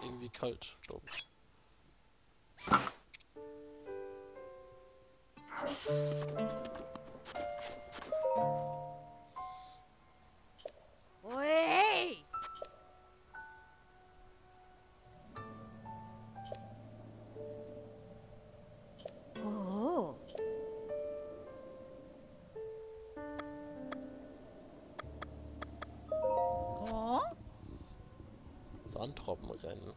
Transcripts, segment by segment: mir irgendwie kalt, glaube ich. Ui! Oh. Oh? Sandrobbenrennen. So.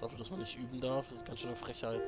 Dafür, dass man nicht üben darf, das ist ganz schön eine Frechheit.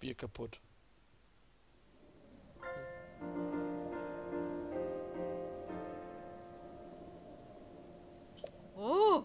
Bier kaputt. Oh!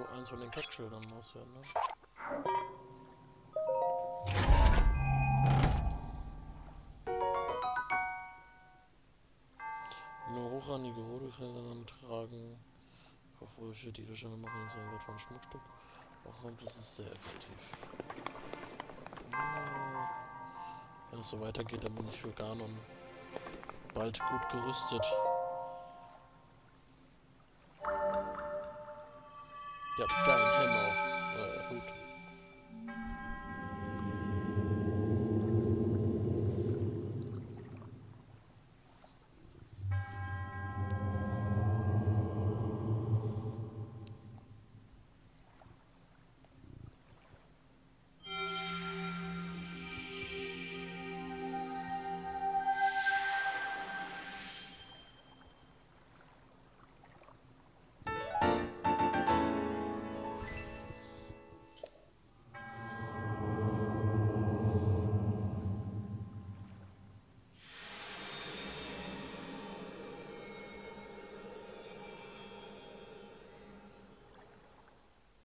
wo eins von den Kackschildern muss werden, ne? Nur hochrandige Rodelkräger tragen Kaufrösche, die Durchschnitte machen so ein Wert von Schmuckstück. Auch das ist sehr effektiv. Wenn es so weitergeht, dann bin ich für Ganon bald gut gerüstet. Ja, da ein Helm auf. Gut.